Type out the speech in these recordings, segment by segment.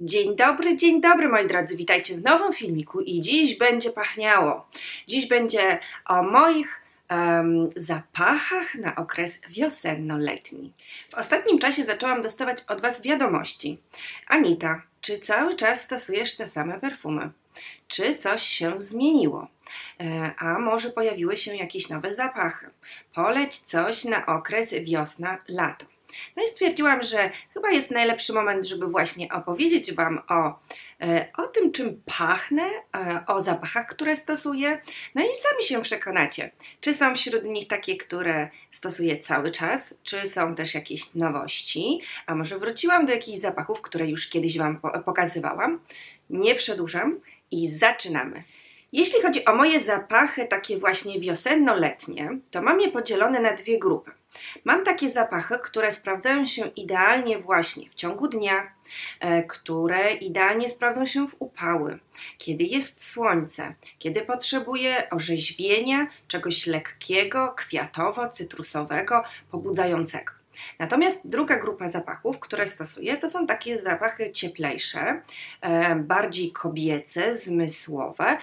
Dzień dobry moi drodzy, witajcie w nowym filmiku i dziś będzie pachniało. Dziś będzie o moich zapachach na okres wiosenno-letni. W ostatnim czasie zaczęłam dostawać od Was wiadomości. Anita, czy cały czas stosujesz te same perfumy? Czy coś się zmieniło? A może pojawiły się jakieś nowe zapachy? Poleć coś na okres wiosna-lato. No i stwierdziłam, że chyba jest najlepszy moment, żeby właśnie opowiedzieć Wam o tym, czym pachnę, o zapachach, które stosuję. No i sami się przekonacie, czy są wśród nich takie, które stosuję cały czas, czy są też jakieś nowości, a może wróciłam do jakichś zapachów, które już kiedyś Wam pokazywałam. Nie przedłużam i zaczynamy. Jeśli chodzi o moje zapachy takie właśnie wiosenno-letnie, to mam je podzielone na dwie grupy. Mam takie zapachy, które sprawdzają się idealnie właśnie w ciągu dnia, które idealnie sprawdzą się w upały, kiedy jest słońce, kiedy potrzebuję orzeźwienia, czegoś lekkiego, kwiatowo-cytrusowego, pobudzającego. Natomiast druga grupa zapachów, które stosuję, to są takie zapachy cieplejsze, bardziej kobiece, zmysłowe,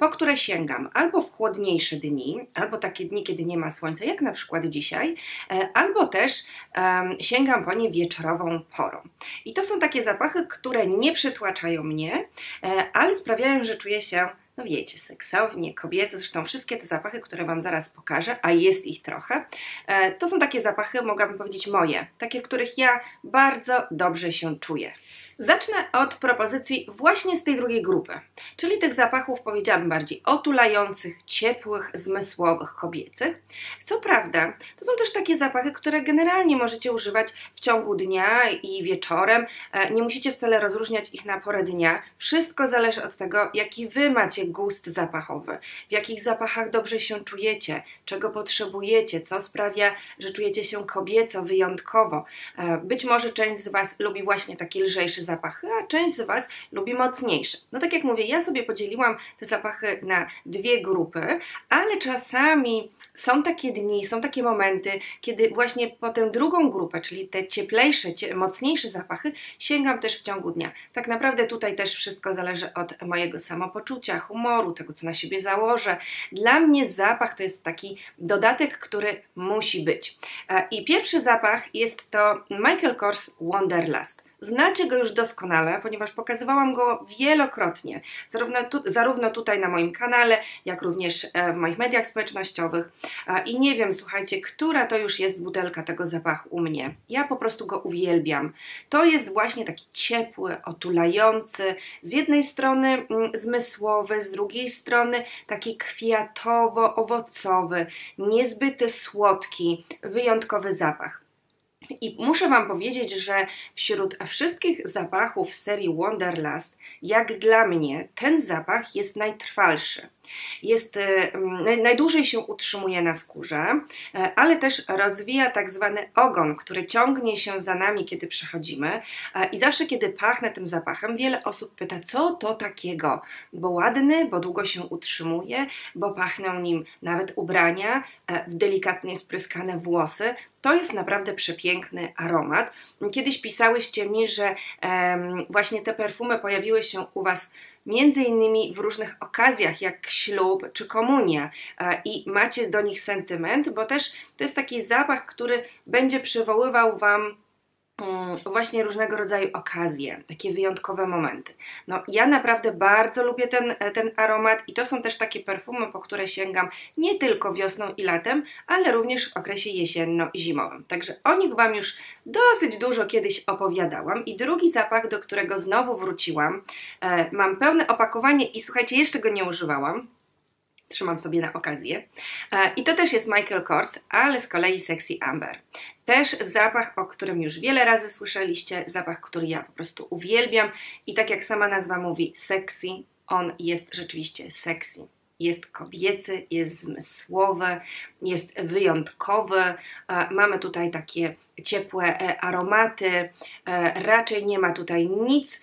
po które sięgam albo w chłodniejsze dni, albo takie dni, kiedy nie ma słońca, jak na przykład dzisiaj, albo też sięgam po nie wieczorową porą. I to są takie zapachy, które nie przytłaczają mnie, ale sprawiają, że czuję się, no wiecie, seksownie, kobiece, zresztą wszystkie te zapachy, które Wam zaraz pokażę, a jest ich trochę, to są takie zapachy, mogłabym powiedzieć moje, takie, w których ja bardzo dobrze się czuję. Zacznę od propozycji właśnie z tej drugiej grupy, czyli tych zapachów, powiedziałabym, bardziej otulających, ciepłych, zmysłowych, kobiecych. Co prawda, to są też takie zapachy, które generalnie możecie używać w ciągu dnia i wieczorem. Nie musicie wcale rozróżniać ich na porę dnia. Wszystko zależy od tego, jaki Wy macie gust zapachowy, w jakich zapachach dobrze się czujecie, czego potrzebujecie, co sprawia, że czujecie się kobieco, wyjątkowo. Być może część z Was lubi właśnie takie lżejsze zapachy, a część z Was lubi mocniejsze. No tak jak mówię, ja sobie podzieliłam te zapachy na dwie grupy, ale czasami są takie dni, są takie momenty, kiedy właśnie po tę drugą grupę, czyli te cieplejsze, mocniejsze zapachy, sięgam też w ciągu dnia. Tak naprawdę tutaj też wszystko zależy od mojego samopoczucia, humoru, tego co na siebie założę. Dla mnie zapach to jest taki dodatek, który musi być. I pierwszy zapach jest to Michael Kors Wonderlust. Znacie go już doskonale, ponieważ pokazywałam go wielokrotnie, zarówno tutaj na moim kanale, jak również w moich mediach społecznościowych. I nie wiem, słuchajcie, która to już jest butelka tego zapachu u mnie. Ja po prostu go uwielbiam. To jest właśnie taki ciepły, otulający, z jednej strony zmysłowy, z drugiej strony taki kwiatowo-owocowy, niezbyt słodki, wyjątkowy zapach. I muszę Wam powiedzieć, że wśród wszystkich zapachów serii Wonderlust, jak dla mnie, ten zapach jest najtrwalszy. Jest, najdłużej się utrzymuje na skórze, ale też rozwija tak zwany ogon, który ciągnie się za nami, kiedy przechodzimy. I zawsze, kiedy pachnę tym zapachem, wiele osób pyta, co to takiego, bo ładny, bo długo się utrzymuje, bo pachną nim nawet ubrania, delikatnie spryskane włosy. To jest naprawdę przepiękny aromat. Kiedyś pisałyście mi, że właśnie te perfumy pojawiły się u Was między innymi w różnych okazjach, jak ślub czy komunia, i macie do nich sentyment, bo też to jest taki zapach, który będzie przywoływał Wam właśnie różnego rodzaju okazje, takie wyjątkowe momenty. No ja naprawdę bardzo lubię ten aromat i to są też takie perfumy, po które sięgam nie tylko wiosną i latem, ale również w okresie jesienno-zimowym. Także o nich Wam już dosyć dużo kiedyś opowiadałam. I drugi zapach, do którego znowu wróciłam, mam pełne opakowanie i słuchajcie, jeszcze go nie używałam. Trzymam sobie na okazję. I to też jest Michael Kors, ale z kolei Sexy Amber. Też zapach, o którym już wiele razy słyszeliście, zapach, który ja po prostu uwielbiam i tak jak sama nazwa mówi, sexy, on jest rzeczywiście sexy. jest kobiecy, jest zmysłowy, jest wyjątkowy. Mamy tutaj takie ciepłe aromaty, raczej nie ma tutaj nic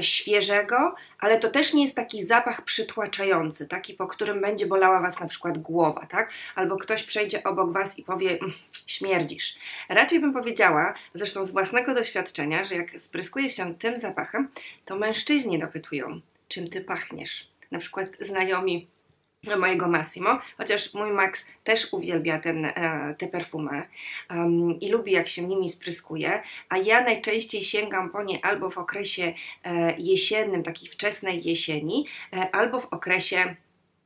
świeżego, ale to też nie jest taki zapach przytłaczający, taki, po którym będzie bolała Was na przykład głowa, tak? Albo ktoś przejdzie obok Was i powie, śmierdzisz. Raczej bym powiedziała, zresztą z własnego doświadczenia, że jak spryskuje się tym zapachem, to mężczyźni dopytują, czym Ty pachniesz. Na przykład znajomi mojego Massimo, chociaż mój Max też uwielbia te perfumy i lubi, jak się nimi spryskuje, a ja najczęściej sięgam po nie albo w okresie jesiennym, takiej wczesnej jesieni, albo w okresie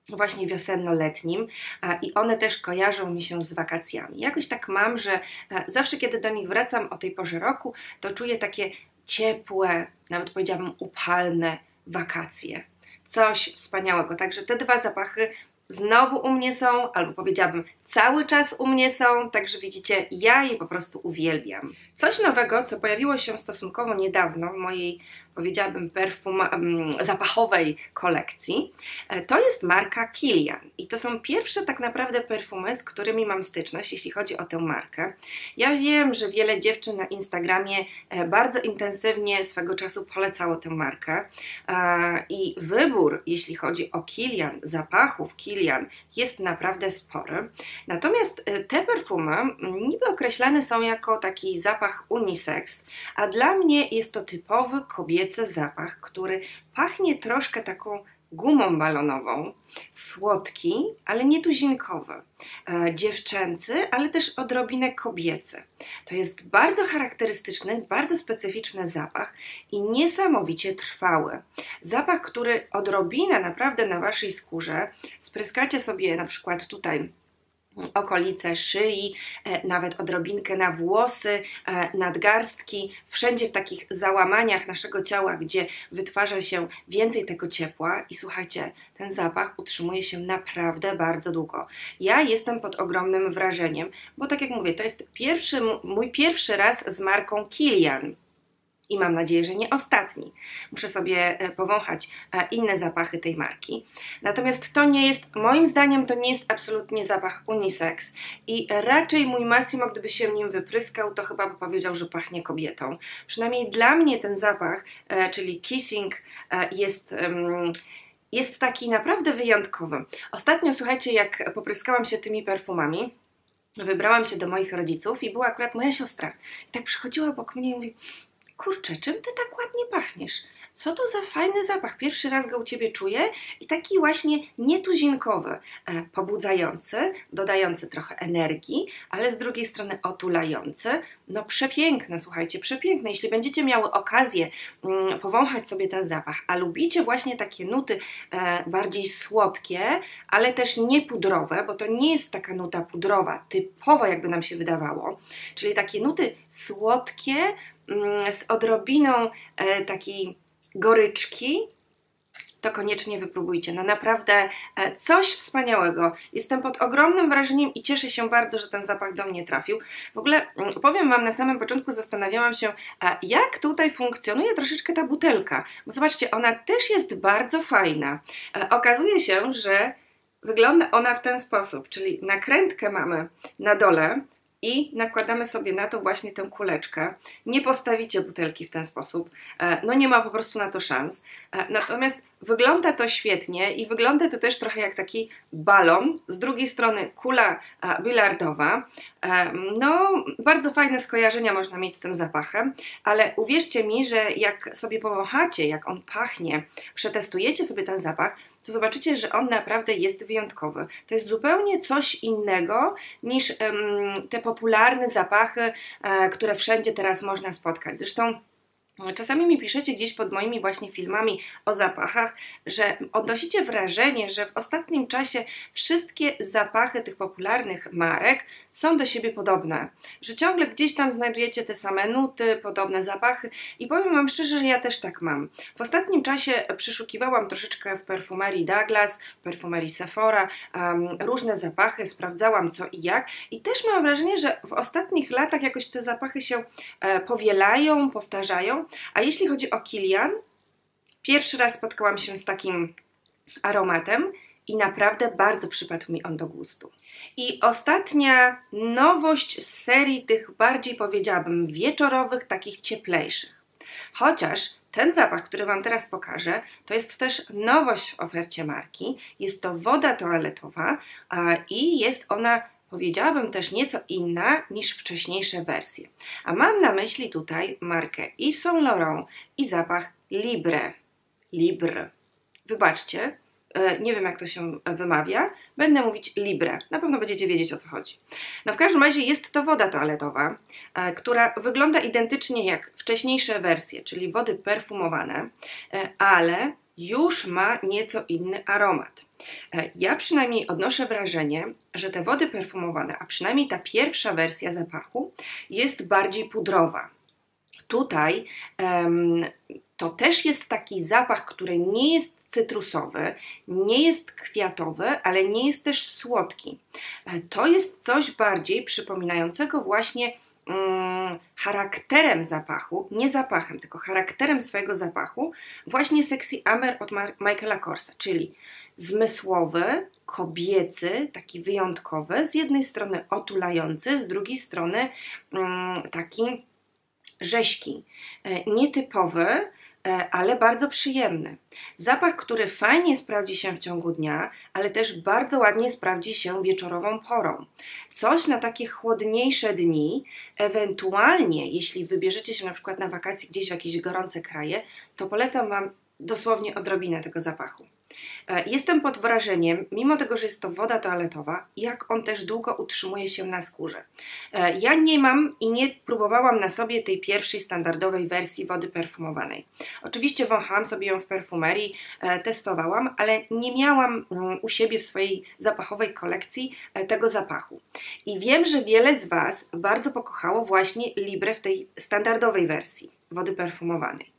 właśnie wiosenno-letnim i one też kojarzą mi się z wakacjami. Jakoś tak mam, że zawsze kiedy do nich wracam o tej porze roku, to czuję takie ciepłe, nawet powiedziałabym upalne wakacje. Coś wspaniałego, także te dwa zapachy znowu u mnie są, albo powiedziałabym cały czas u mnie są, także widzicie, ja je po prostu uwielbiam. Coś nowego, co pojawiło się stosunkowo niedawno w mojej, powiedziałabym, zapachowej kolekcji, to jest marka Kilian i to są pierwsze tak naprawdę perfumy, z którymi mam styczność, jeśli chodzi o tę markę. Ja wiem, że wiele dziewczyn na Instagramie bardzo intensywnie swego czasu polecało tę markę i wybór, jeśli chodzi o Kilian, zapachów Kilian, jest naprawdę spory. Natomiast te perfumy niby określane są jako taki zapach unisex, a dla mnie jest to typowy kobiecy zapach, który pachnie troszkę taką gumą balonową, słodki, ale nie tuzinkowy, dziewczęcy, ale też odrobinę kobiecy. To jest bardzo charakterystyczny, bardzo specyficzny zapach i niesamowicie trwały. Zapach, który odrobinę naprawdę na Waszej skórze spryskacie sobie na przykład tutaj okolice szyi, nawet odrobinkę na włosy, nadgarstki, wszędzie w takich załamaniach naszego ciała, gdzie wytwarza się więcej tego ciepła i słuchajcie, ten zapach utrzymuje się naprawdę bardzo długo. Ja jestem pod ogromnym wrażeniem, bo tak jak mówię, to jest mój pierwszy raz z marką Kilian. I mam nadzieję, że nie ostatni. Muszę sobie powąchać inne zapachy tej marki. Natomiast to nie jest, moim zdaniem, to nie jest absolutnie zapach unisex. I raczej mój Massimo, gdyby się nim wypryskał, to chyba by powiedział, że pachnie kobietą. Przynajmniej dla mnie ten zapach, czyli kissing, jest taki naprawdę wyjątkowy. Ostatnio, słuchajcie, jak popryskałam się tymi perfumami, wybrałam się do moich rodziców i była akurat moja siostra. I tak przychodziła obok mnie i mówi: kurczę, czym Ty tak ładnie pachniesz? Co to za fajny zapach? Pierwszy raz go u Ciebie czuję i taki właśnie nietuzinkowy, pobudzający, dodający trochę energii, ale z drugiej strony otulający. No przepiękne, słuchajcie, przepiękne. Jeśli będziecie miały okazję powąchać sobie ten zapach, a lubicie właśnie takie nuty bardziej słodkie, ale też nie pudrowe, bo to nie jest taka nuta pudrowa, typowa jakby nam się wydawało, czyli takie nuty słodkie, z odrobiną takiej goryczki, to koniecznie wypróbujcie. No naprawdę coś wspaniałego. Jestem pod ogromnym wrażeniem i cieszę się bardzo, że ten zapach do mnie trafił. W ogóle powiem Wam, na samym początku zastanawiałam się, jak tutaj funkcjonuje troszeczkę ta butelka, bo zobaczcie, ona też jest bardzo fajna. Okazuje się, że wygląda ona w ten sposób, czyli nakrętkę mamy na dole, i nakładamy sobie na to właśnie tę kuleczkę. Nie postawicie butelki w ten sposób, no nie ma po prostu na to szans. Natomiast wygląda to świetnie i wygląda to też trochę jak taki balon, z drugiej strony kula bilardowa. No bardzo fajne skojarzenia można mieć z tym zapachem, ale uwierzcie mi, że jak sobie powąchacie, jak on pachnie, przetestujecie sobie ten zapach, to zobaczycie, że on naprawdę jest wyjątkowy. To jest zupełnie coś innego niż te popularne zapachy, które wszędzie teraz można spotkać. Zresztą czasami mi piszecie gdzieś pod moimi właśnie filmami o zapachach, że odnosicie wrażenie, że w ostatnim czasie wszystkie zapachy tych popularnych marek są do siebie podobne, że ciągle gdzieś tam znajdujecie te same nuty, podobne zapachy i powiem Wam szczerze, że ja też tak mam. W ostatnim czasie przeszukiwałam troszeczkę w perfumerii Douglas, perfumerii Sephora, różne zapachy, sprawdzałam co i jak i też mam wrażenie, że w ostatnich latach jakoś te zapachy się powielają, powtarzają. A jeśli chodzi o Kilian, pierwszy raz spotkałam się z takim aromatem i naprawdę bardzo przypadł mi on do gustu. I ostatnia nowość z serii tych bardziej, powiedziałabym, wieczorowych, takich cieplejszych. Chociaż ten zapach, który Wam teraz pokażę, to jest też nowość w ofercie marki. Jest to woda toaletowa i jest ona, powiedziałabym, też nieco inna niż wcześniejsze wersje. A mam na myśli tutaj markę Yves Saint Laurent i zapach Libre. Libre. Wybaczcie, nie wiem jak to się wymawia, będę mówić Libre, na pewno będziecie wiedzieć o co chodzi. No w każdym razie jest to woda toaletowa, która wygląda identycznie jak wcześniejsze wersje, czyli wody perfumowane, ale już ma nieco inny aromat. Ja przynajmniej odnoszę wrażenie, że te wody perfumowane, a przynajmniej ta pierwsza wersja zapachu jest bardziej pudrowa. Tutaj to też jest taki zapach, który nie jest cytrusowy, nie jest kwiatowy, ale nie jest też słodki. To jest coś bardziej przypominającego właśnie charakterem zapachu, nie zapachem, tylko charakterem swojego zapachu, właśnie Sexy Amber od Michaela Korsa, czyli zmysłowy, kobiecy, taki wyjątkowy, z jednej strony otulający, z drugiej strony taki rześki, nietypowy, ale bardzo przyjemny. Zapach, który fajnie sprawdzi się w ciągu dnia, ale też bardzo ładnie sprawdzi się wieczorową porą. Coś na takie chłodniejsze dni, ewentualnie jeśli wybierzecie się na przykład na wakacje gdzieś w jakieś gorące kraje, to polecam Wam dosłownie odrobinę tego zapachu. Jestem pod wrażeniem, mimo tego, że jest to woda toaletowa, jak on też długo utrzymuje się na skórze. Ja nie mam i nie próbowałam na sobie tej pierwszej standardowej wersji wody perfumowanej. Oczywiście wąchałam sobie ją w perfumerii, testowałam, ale nie miałam u siebie w swojej zapachowej kolekcji tego zapachu. I wiem, że wiele z Was bardzo pokochało właśnie Libre w tej standardowej wersji wody perfumowanej.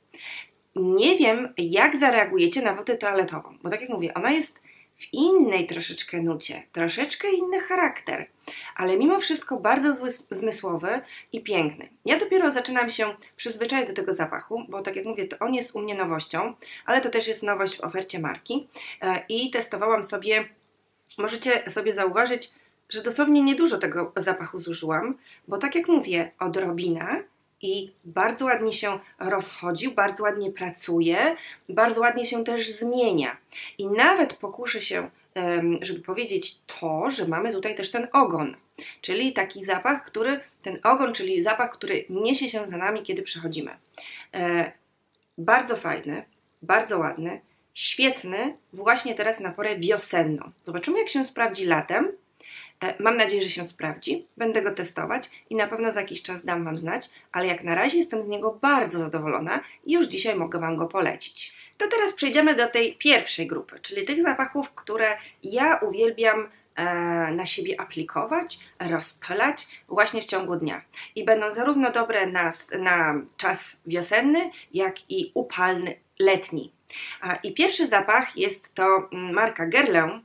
Nie wiem, jak zareagujecie na wodę toaletową, bo tak jak mówię, ona jest w innej troszeczkę nucie, troszeczkę inny charakter, ale mimo wszystko bardzo zmysłowy i piękny. Ja dopiero zaczynam się przyzwyczaić do tego zapachu, bo tak jak mówię, to on jest u mnie nowością, ale to też jest nowość w ofercie marki i testowałam sobie, możecie sobie zauważyć, że dosłownie niedużo tego zapachu zużyłam, bo tak jak mówię, odrobina, i bardzo ładnie się rozchodził, bardzo ładnie pracuje, bardzo ładnie się też zmienia. I nawet pokuszę się, żeby powiedzieć to, że mamy tutaj też ten ogon, czyli taki zapach, który, ten ogon, czyli zapach, który niesie się za nami, kiedy przechodzimy. Bardzo fajny, bardzo ładny, świetny właśnie teraz na porę wiosenną. Zobaczymy, jak się sprawdzi latem. Mam nadzieję, że się sprawdzi, będę go testować i na pewno za jakiś czas dam Wam znać, ale jak na razie jestem z niego bardzo zadowolona i już dzisiaj mogę Wam go polecić. To teraz przejdziemy do tej pierwszej grupy, czyli tych zapachów, które ja uwielbiam na siebie aplikować, rozpylać właśnie w ciągu dnia. I będą zarówno dobre na czas wiosenny, jak i upalny letni. I pierwszy zapach jest to marka Guerlain,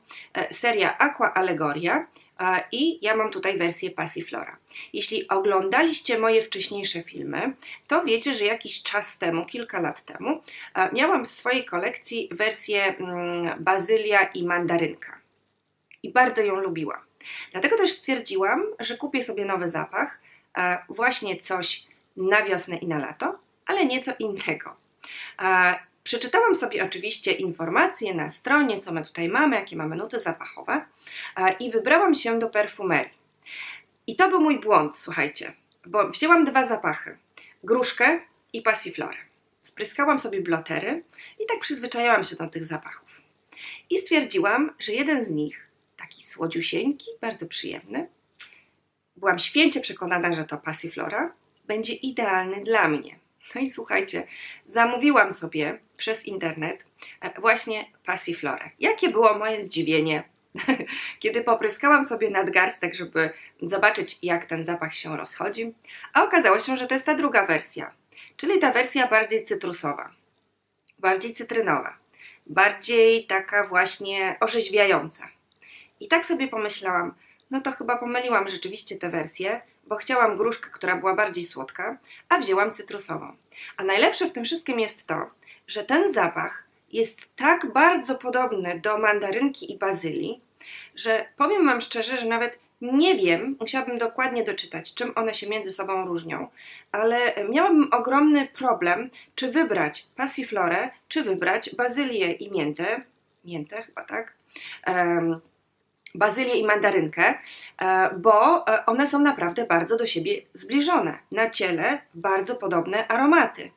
seria Aqua Allegoria i ja mam tutaj wersję Passiflora. Jeśli oglądaliście moje wcześniejsze filmy, to wiecie, że jakiś czas temu, kilka lat temu, miałam w swojej kolekcji wersję bazylia i mandarynka i bardzo ją lubiłam. Dlatego też stwierdziłam, że kupię sobie nowy zapach, właśnie coś na wiosnę i na lato, ale nieco innego. Przeczytałam sobie oczywiście informacje na stronie, co my tutaj mamy, jakie mamy nuty zapachowe i wybrałam się do perfumerii. I to był mój błąd, słuchajcie, bo wzięłam dwa zapachy, gruszkę i passiflorę. Spryskałam sobie blotery i tak przyzwyczaiłam się do tych zapachów. I stwierdziłam, że jeden z nich, taki słodziusieńki, bardzo przyjemny, byłam święcie przekonana, że to passiflora, będzie idealny dla mnie. No i słuchajcie, zamówiłam sobie przez internet właśnie passiflorę. Jakie było moje zdziwienie, kiedy popryskałam sobie nadgarstek, żeby zobaczyć, jak ten zapach się rozchodzi, a okazało się, że to jest ta druga wersja, czyli ta wersja bardziej cytrusowa, bardziej cytrynowa, bardziej taka właśnie orzeźwiająca. I tak sobie pomyślałam, no to chyba pomyliłam rzeczywiście te wersje, bo chciałam gruszkę, która była bardziej słodka, a wzięłam cytrusową. A najlepsze w tym wszystkim jest to, że ten zapach jest tak bardzo podobny do mandarynki i bazylii, że powiem Wam szczerze, że nawet nie wiem, musiałabym dokładnie doczytać, czym one się między sobą różnią, ale miałabym ogromny problem, czy wybrać passiflorę, czy wybrać bazylię i miętę, miętę chyba tak, bazylię i mandarynkę, bo one są naprawdę bardzo do siebie zbliżone, na ciele bardzo podobne aromaty.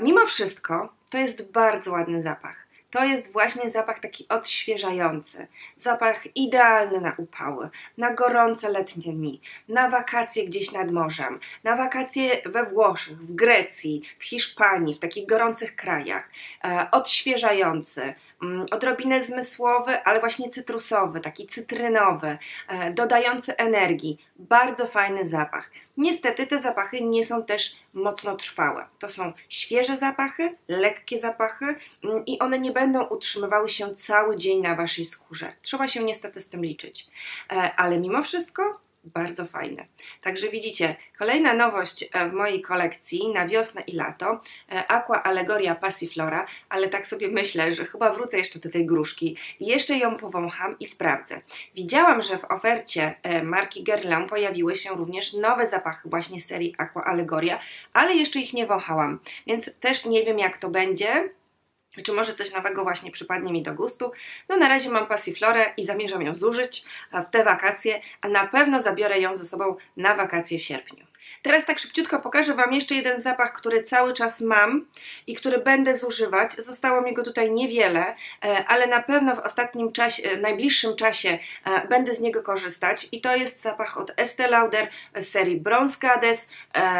Mimo wszystko to jest bardzo ładny zapach. To jest właśnie zapach taki odświeżający, zapach idealny na upały, na gorące letnie dni, na wakacje gdzieś nad morzem, na wakacje we Włoszech, w Grecji, w Hiszpanii, w takich gorących krajach, odświeżający, odrobinę zmysłowy, ale właśnie cytrusowy, taki cytrynowy, dodający energii, bardzo fajny zapach. Niestety te zapachy nie są też mocno trwałe. To są świeże zapachy, lekkie zapachy i one nie będą utrzymywały się cały dzień na Waszej skórze. Trzeba się niestety z tym liczyć, ale mimo wszystko bardzo fajne. Także widzicie, kolejna nowość w mojej kolekcji na wiosnę i lato, Aqua Allegoria Passiflora, ale tak sobie myślę, że chyba wrócę jeszcze do tej gruszki i jeszcze ją powącham i sprawdzę. Widziałam, że w ofercie marki Guerlain pojawiły się również nowe zapachy właśnie serii Aqua Allegoria, ale jeszcze ich nie wąchałam, więc też nie wiem, jak to będzie. Czy może coś nowego właśnie przypadnie mi do gustu? No na razie mam passiflorę i zamierzam ją zużyć w te wakacje, a na pewno zabiorę ją ze sobą na wakacje w sierpniu. Teraz tak szybciutko pokażę Wam jeszcze jeden zapach, który cały czas mam i który będę zużywać. Zostało mi go tutaj niewiele, ale na pewno w ostatnim czasie, w najbliższym czasie będę z niego korzystać i to jest zapach od Estee Lauder z serii Bronze Goddess,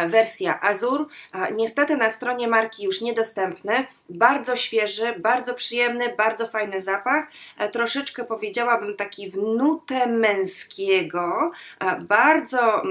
wersja Azur. Niestety na stronie marki już niedostępny, bardzo świeży, bardzo przyjemny, bardzo fajny zapach, troszeczkę powiedziałabym taki w nutę męskiego, bardzo...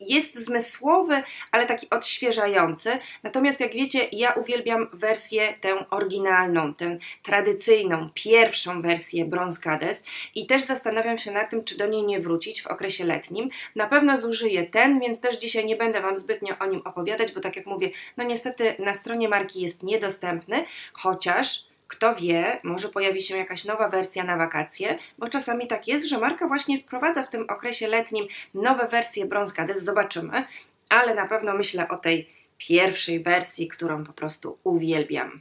Jest zmysłowy, ale taki odświeżający, natomiast jak wiecie, ja uwielbiam wersję tę oryginalną, tę tradycyjną, pierwszą wersję Bronze Goddess i też zastanawiam się nad tym, czy do niej nie wrócić w okresie letnim. Na pewno zużyję ten, więc też dzisiaj nie będę Wam zbytnio o nim opowiadać, bo tak jak mówię, no niestety na stronie marki jest niedostępny, chociaż... Kto wie, może pojawi się jakaś nowa wersja na wakacje, bo czasami tak jest, że marka właśnie wprowadza w tym okresie letnim nowe wersje Bronze Goddess, zobaczymy, ale na pewno myślę o tej pierwszej wersji, którą po prostu uwielbiam.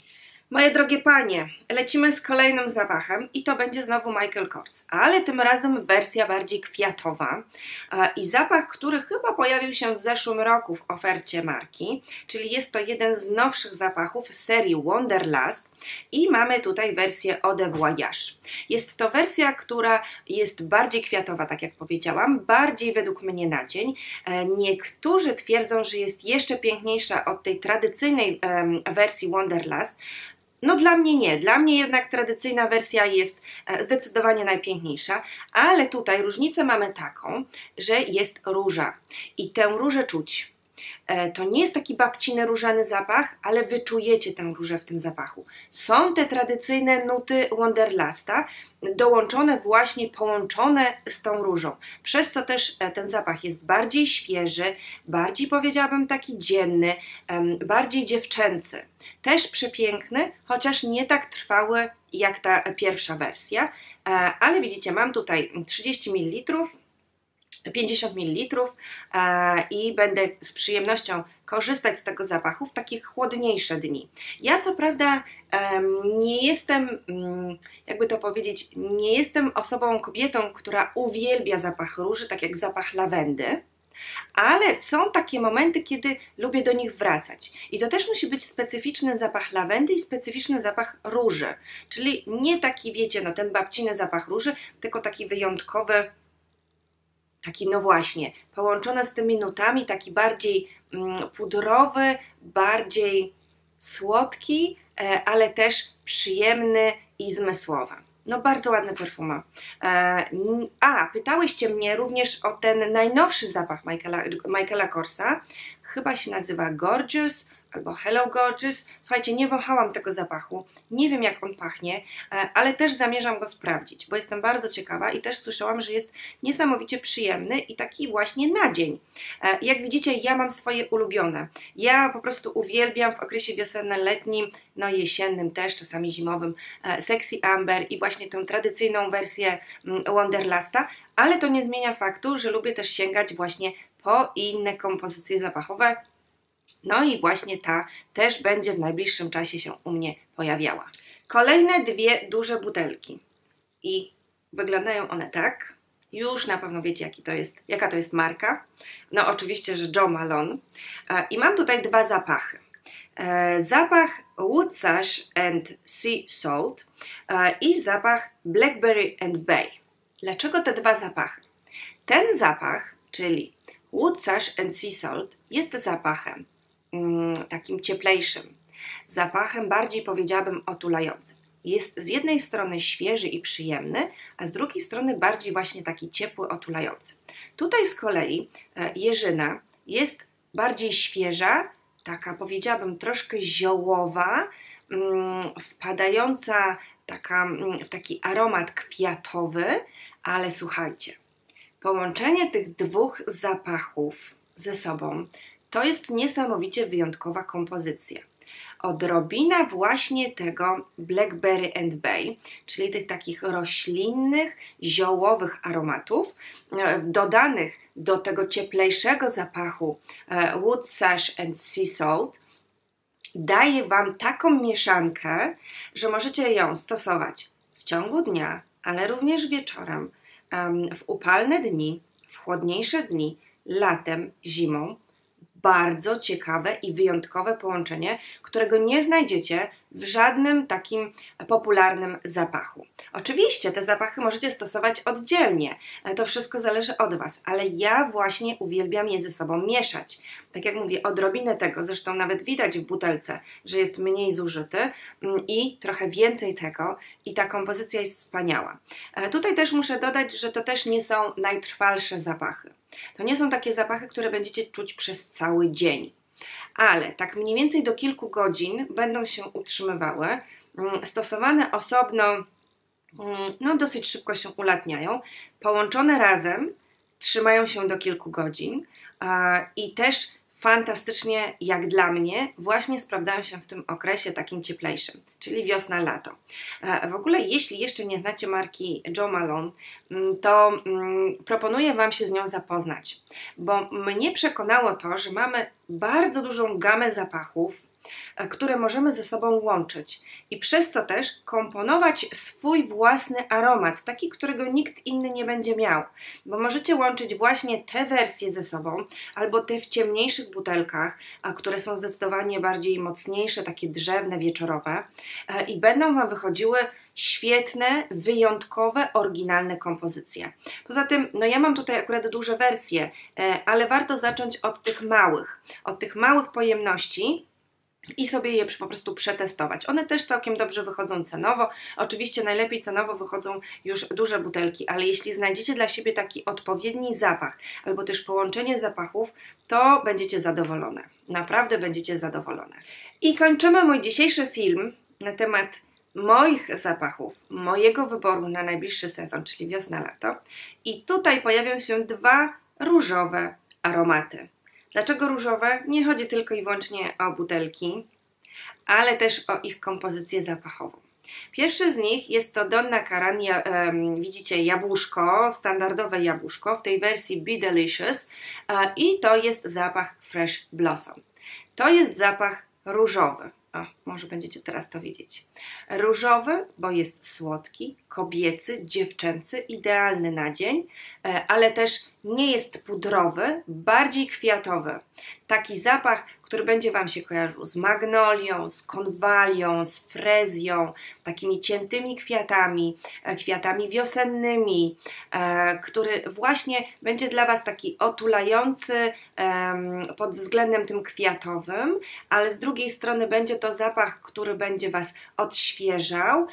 Moje drogie panie, lecimy z kolejnym zapachem i to będzie znowu Michael Kors, ale tym razem wersja bardziej kwiatowa i zapach, który chyba pojawił się w zeszłym roku w ofercie marki, czyli jest to jeden z nowszych zapachów serii Wonderlust i mamy tutaj wersję Eau de Voyage. Jest to wersja, która jest bardziej kwiatowa, tak jak powiedziałam, bardziej według mnie na dzień. Niektórzy twierdzą, że jest jeszcze piękniejsza od tej tradycyjnej wersji Wonderlust. No dla mnie nie, dla mnie jednak tradycyjna wersja jest zdecydowanie najpiękniejsza, ale tutaj różnicę mamy taką, że jest róża i tę różę czuć. To nie jest taki babciny różany zapach, ale wyczujecie tę różę w tym zapachu. Są te tradycyjne nuty Wonderlusta dołączone właśnie, połączone z tą różą, przez co też ten zapach jest bardziej świeży, bardziej powiedziałabym taki dzienny, bardziej dziewczęcy. Też przepiękny, chociaż nie tak trwały jak ta pierwsza wersja, ale widzicie, mam tutaj 30 ml, 50 ml i będę z przyjemnością korzystać z tego zapachu w takie chłodniejsze dni. Ja co prawda nie jestem, jakby to powiedzieć, nie jestem osobą, kobietą, która uwielbia zapach róży, tak jak zapach lawendy, ale są takie momenty, kiedy lubię do nich wracać i to też musi być specyficzny zapach lawendy i specyficzny zapach róży, czyli nie taki, wiecie, no ten babciny zapach róży, tylko taki wyjątkowy, taki no właśnie, połączony z tymi nutami, taki bardziej pudrowy, bardziej słodki, ale też przyjemny i zmysłowy. No bardzo ładny perfuma. A, pytałyście mnie również o ten najnowszy zapach Michaela Korsa, chyba się nazywa Gorgeous albo Hello Gorgeous. Słuchajcie, nie wąchałam tego zapachu, nie wiem jak on pachnie, ale też zamierzam go sprawdzić, bo jestem bardzo ciekawa i też słyszałam, że jest niesamowicie przyjemny i taki właśnie na dzień. Jak widzicie, ja mam swoje ulubione. Ja po prostu uwielbiam w okresie wiosenno-letnim, no jesiennym też, czasami zimowym, Sexy Amber i właśnie tą tradycyjną wersję Wonderlusta, ale to nie zmienia faktu, że lubię też sięgać właśnie po inne kompozycje zapachowe. No i właśnie ta też będzie w najbliższym czasie się u mnie pojawiała. Kolejne dwie duże butelki i wyglądają one tak. Już na pewno wiecie jaka to jest marka. No oczywiście, że Jo Malone. I mam tutaj dwa zapachy. Zapach Wood Sage and Sea Salt i zapach Blackberry and Bay. Dlaczego te dwa zapachy? Ten zapach, czyli Wood Sage and Sea Salt, jest zapachem takim cieplejszym, zapachem bardziej, powiedziałabym, otulającym. Jest z jednej strony świeży i przyjemny, a z drugiej strony bardziej właśnie taki ciepły, otulający. Tutaj z kolei jeżyna jest bardziej świeża, taka, powiedziałabym, troszkę ziołowa, wpadająca w taki aromat kwiatowy, ale słuchajcie, połączenie tych dwóch zapachów ze sobą to jest niesamowicie wyjątkowa kompozycja. Odrobina właśnie tego Blackberry and Bay, czyli tych takich roślinnych, ziołowych aromatów, dodanych do tego cieplejszego zapachu Wood Sage and Sea Salt, daje Wam taką mieszankę, że możecie ją stosować w ciągu dnia, ale również wieczorem, w upalne dni, w chłodniejsze dni, latem, zimą. Bardzo ciekawe i wyjątkowe połączenie, którego nie znajdziecie w żadnym takim popularnym zapachu. Oczywiście te zapachy możecie stosować oddzielnie, to wszystko zależy od Was, ale ja właśnie uwielbiam je ze sobą mieszać. Tak jak mówię, odrobinę tego, zresztą nawet widać w butelce, że jest mniej zużyty i trochę więcej tego i ta kompozycja jest wspaniała. Tutaj też muszę dodać, że to też nie są najtrwalsze zapachy. To nie są takie zapachy, które będziecie czuć przez cały dzień, ale tak mniej więcej do kilku godzin będą się utrzymywały, stosowane osobno, no dosyć szybko się ulatniają, połączone razem trzymają się do kilku godzin i też fantastycznie, jak dla mnie, właśnie sprawdzają się w tym okresie takim cieplejszym, czyli wiosna, lato. W ogóle jeśli jeszcze nie znacie marki Jo Malone, to proponuję Wam się z nią zapoznać, bo mnie przekonało to, że mamy bardzo dużą gamę zapachów, które możemy ze sobą łączyć i przez to też komponować swój własny aromat, taki, którego nikt inny nie będzie miał, bo możecie łączyć właśnie te wersje ze sobą albo te w ciemniejszych butelkach, które są zdecydowanie bardziej mocniejsze, takie drzewne, wieczorowe i będą Wam wychodziły świetne, wyjątkowe, oryginalne kompozycje. Poza tym, no ja mam tutaj akurat duże wersje, ale warto zacząć od tych małych pojemności i sobie je po prostu przetestować. One też całkiem dobrze wychodzą cenowo. Oczywiście najlepiej cenowo wychodzą już duże butelki, ale jeśli znajdziecie dla siebie taki odpowiedni zapach albo też połączenie zapachów, to będziecie zadowolone. Naprawdę będziecie zadowolone. I kończymy mój dzisiejszy film na temat moich zapachów, mojego wyboru na najbliższy sezon, czyli wiosna-lato. I tutaj pojawią się dwa różowe aromaty. Dlaczego różowe? Nie chodzi tylko i wyłącznie o butelki, ale też o ich kompozycję zapachową. Pierwszy z nich jest to Donna Karan, widzicie jabłuszko, standardowe jabłuszko w tej wersji Be Delicious i to jest zapach Fresh Blossom. To jest zapach różowy. O, może będziecie teraz to widzieć. Różowy, bo jest słodki, kobiecy, dziewczęcy, idealny na dzień, ale też nie jest pudrowy, bardziej kwiatowy. Taki zapach, który będzie Wam się kojarzył z magnolią, z konwalią, z frezją, takimi ciętymi kwiatami, kwiatami wiosennymi, który właśnie będzie dla Was taki otulający pod względem tym kwiatowym, ale z drugiej strony będzie to zapach, który będzie Was odświeżał,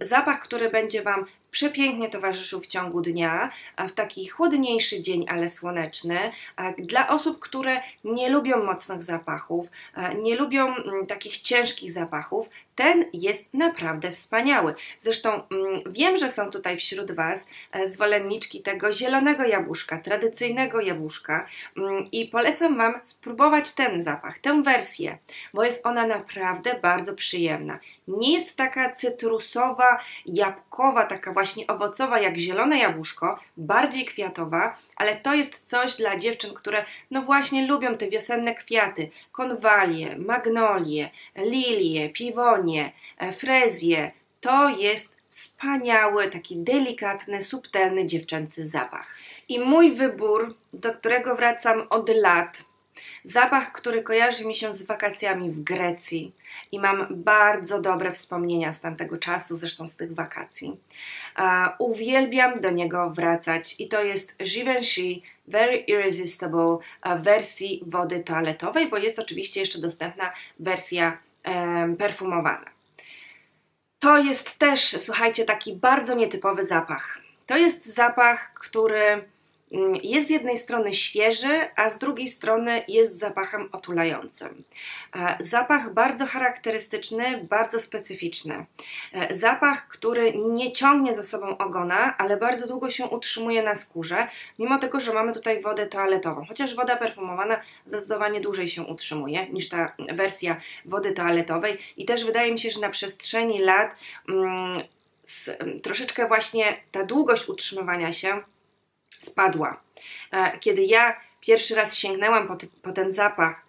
zapach, który będzie Wam przepięknie towarzyszył w ciągu dnia, w taki chłodniejszy dzień, ale słoneczny. Dla osób, które nie lubią mocnych zapachów, nie lubią takich ciężkich zapachów, ten jest naprawdę wspaniały. Zresztą wiem, że są tutaj wśród Was zwolenniczki tego zielonego jabłuszka, tradycyjnego jabłuszka i polecam Wam spróbować ten zapach, tę wersję, bo jest ona naprawdę bardzo przyjemna. Nie jest taka cytrusowa, jabłkowa, taka właśnie owocowa jak zielone jabłuszko, bardziej kwiatowa, ale to jest coś dla dziewczyn, które no właśnie lubią te wiosenne kwiaty, konwalie, magnolie, lilie, piwonie, frezje. To jest wspaniały, taki delikatny, subtelny dziewczęcy zapach. I mój wybór, do którego wracam od lat, zapach, który kojarzy mi się z wakacjami w Grecji i mam bardzo dobre wspomnienia z tamtego czasu, zresztą z tych wakacji. Uwielbiam do niego wracać i to jest Givenchy Very Irresistible w wersji wody toaletowej, bo jest oczywiście jeszcze dostępna wersja perfumowana. To jest też, słuchajcie, taki bardzo nietypowy zapach. To jest zapach, który jest z jednej strony świeży, a z drugiej strony jest zapachem otulającym. Zapach bardzo charakterystyczny, bardzo specyficzny. Zapach, który nie ciągnie za sobą ogona, ale bardzo długo się utrzymuje na skórze, mimo tego, że mamy tutaj wodę toaletową. Chociaż woda perfumowana zdecydowanie dłużej się utrzymuje niż ta wersja wody toaletowej i też wydaje mi się, że na przestrzeni lat troszeczkę właśnie ta długość utrzymywania się spadła. Kiedy ja pierwszy raz sięgnęłam po ten zapach,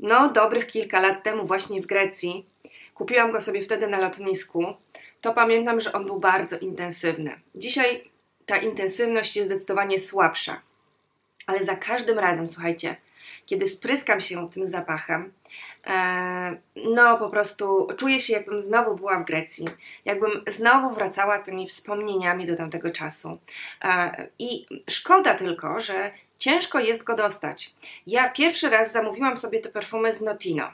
no dobrych kilka lat temu właśnie w Grecji, kupiłam go sobie wtedy na lotnisku, to pamiętam, że on był bardzo intensywny. Dzisiaj ta intensywność jest zdecydowanie słabsza, ale za każdym razem, słuchajcie, kiedy spryskam się tym zapachem, no po prostu czuję się, jakbym znowu była w Grecji, jakbym znowu wracała tymi wspomnieniami do tamtego czasu. I szkoda tylko, że ciężko jest go dostać. Ja pierwszy raz zamówiłam sobie te perfumy z Notino.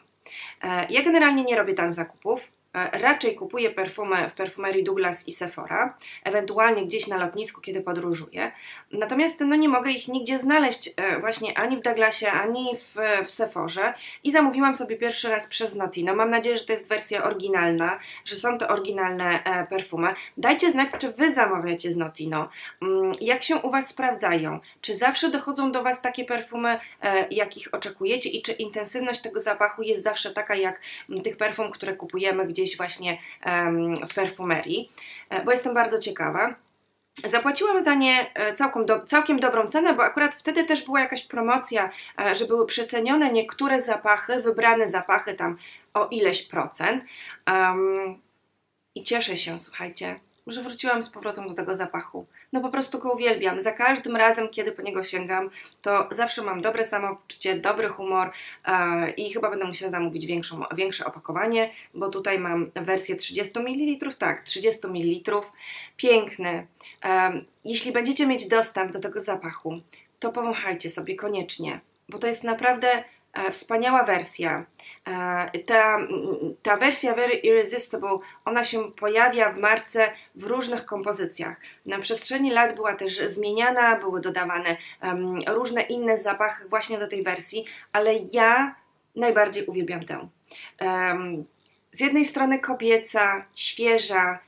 Ja generalnie nie robię tam zakupów, raczej kupuję perfumy w perfumerii Douglas i Sephora, ewentualnie gdzieś na lotnisku, kiedy podróżuję. Natomiast no, nie mogę ich nigdzie znaleźć właśnie ani w Douglasie, ani w Sephorze i zamówiłam sobie pierwszy raz przez Notino. Mam nadzieję, że to jest wersja oryginalna, że są to oryginalne perfumy. Dajcie znać, czy Wy zamawiacie z Notino, jak się u Was sprawdzają, czy zawsze dochodzą do Was takie perfumy, jakich oczekujecie i czy intensywność tego zapachu jest zawsze taka jak tych perfum, które kupujemy gdzieś właśnie w perfumerii, bo jestem bardzo ciekawa. Zapłaciłam za nie całkiem dobrą cenę, bo akurat wtedy też była jakaś promocja, że były przecenione niektóre zapachy, wybrane zapachy tam o ileś procent. I cieszę się, słuchajcie, że wróciłam z powrotem do tego zapachu. No po prostu go uwielbiam. Za każdym razem, kiedy po niego sięgam, to zawsze mam dobre samopoczucie, dobry humor i chyba będę musiała zamówić większe opakowanie, bo tutaj mam wersję 30 ml, tak, 30 ml. Piękny. Jeśli będziecie mieć dostęp do tego zapachu, to powąchajcie sobie koniecznie, bo to jest naprawdę wspaniała wersja. Ta wersja Very Irresistible, ona się pojawia w marce w różnych kompozycjach. Na przestrzeni lat była też zmieniana, były dodawane różne inne zapachy właśnie do tej wersji, ale ja najbardziej uwielbiam tę. Z jednej strony kobieca, świeża,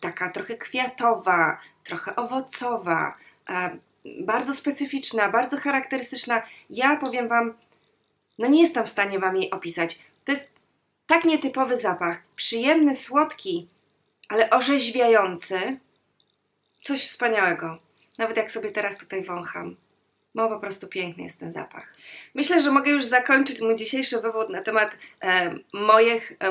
taka trochę kwiatowa, trochę owocowa, bardzo specyficzna, bardzo charakterystyczna. Ja powiem Wam, no nie jestem w stanie Wam jej opisać. To jest tak nietypowy zapach, przyjemny, słodki, ale orzeźwiający. Coś wspaniałego. Nawet jak sobie teraz tutaj wącham. No po prostu piękny jest ten zapach. Myślę, że mogę już zakończyć mój dzisiejszy wywód na temat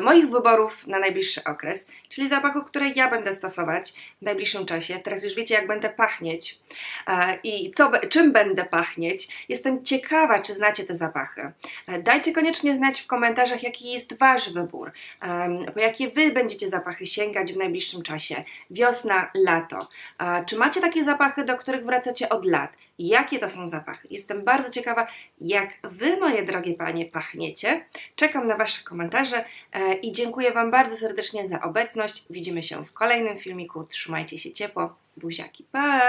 moich wyborów na najbliższy okres, czyli zapachu, który ja będę stosować w najbliższym czasie. Teraz już wiecie, jak będę pachnieć i czym będę pachnieć. Jestem ciekawa, czy znacie te zapachy. Dajcie koniecznie znać w komentarzach, jaki jest Wasz wybór, po jakie Wy będziecie zapachy sięgać w najbliższym czasie. Wiosna, lato. Czy macie takie zapachy, do których wracacie od lat? jakie to są zapachy. Jestem bardzo ciekawa, jak Wy, moje drogie Panie, pachniecie. Czekam na Wasze komentarze i dziękuję Wam bardzo serdecznie za obecność. Widzimy się w kolejnym filmiku. Trzymajcie się ciepło. Buziaki, pa!